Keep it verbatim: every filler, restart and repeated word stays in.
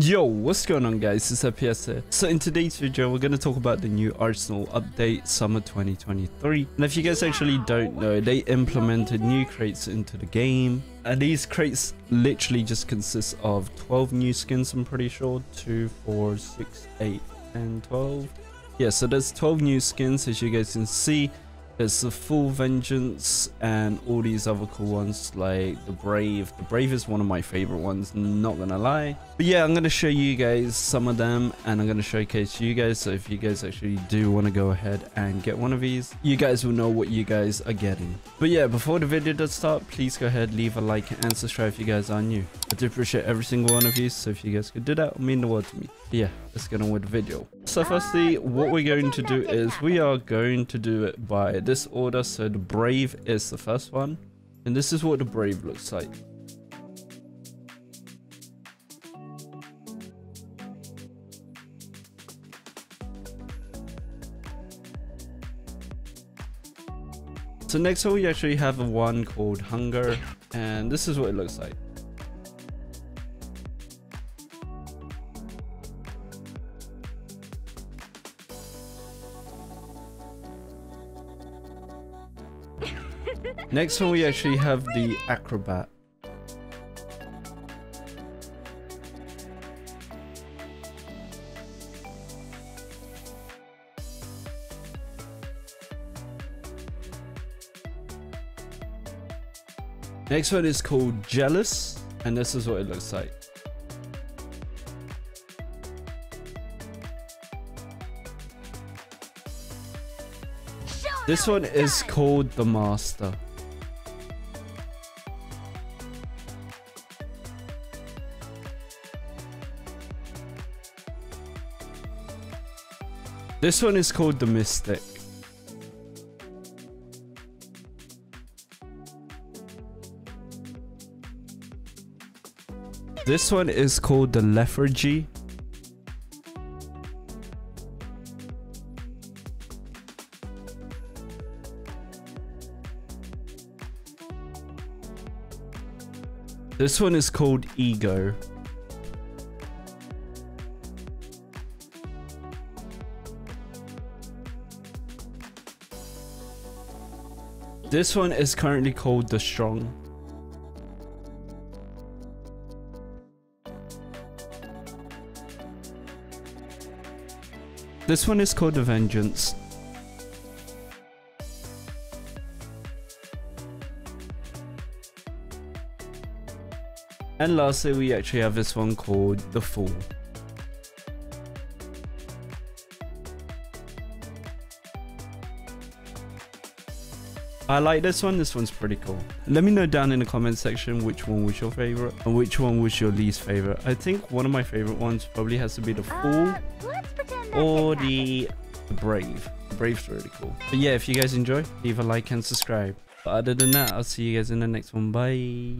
Yo, what's going on guys, it's P S here. So in today's video we're going to talk about the new Arsenal update summer twenty twenty-three, and if you guys actually don't know, they implemented new crates into the game, and these crates literally just consist of twelve new skins. I'm pretty sure two, four, six, eight, and twelve. Yeah, so there's twelve new skins. As you guys can see, there's the full vengeance and all these other cool ones like the brave. The brave is one of my favorite ones, not gonna lie. But yeah, I'm gonna show you guys some of them, and I'm gonna showcase you guys. So if you guys actually do want to go ahead and get one of these, you guys will know what you guys are getting. But yeah, before the video does start, please go ahead, leave a like and subscribe if you guys are new. I do appreciate every single one of you, so if you guys could do that, it would mean the world to me. But yeah, let's get on with the video. So firstly, what we're going to do is we are going to do it by this order. So the brave is the first one, and this is what the brave looks like. So next we actually have a one called hunger, and this is what it looks like. Next one, we actually have the acrobat. Next one is called jealous, and this is what it looks like. This one is called the master. This one is called the mystic. This one is called the lethargy. This one is called ego. This one is currently called the strong. This one is called the vengeance. And lastly, we actually have this one called the fool. I like this one. This one's pretty cool. Let me know down in the comment section which one was your favorite and which one was your least favorite. I think one of my favorite ones probably has to be the fool uh, or the brave. The brave's really cool. But yeah, if you guys enjoy, leave a like and subscribe. But other than that, I'll see you guys in the next one. Bye.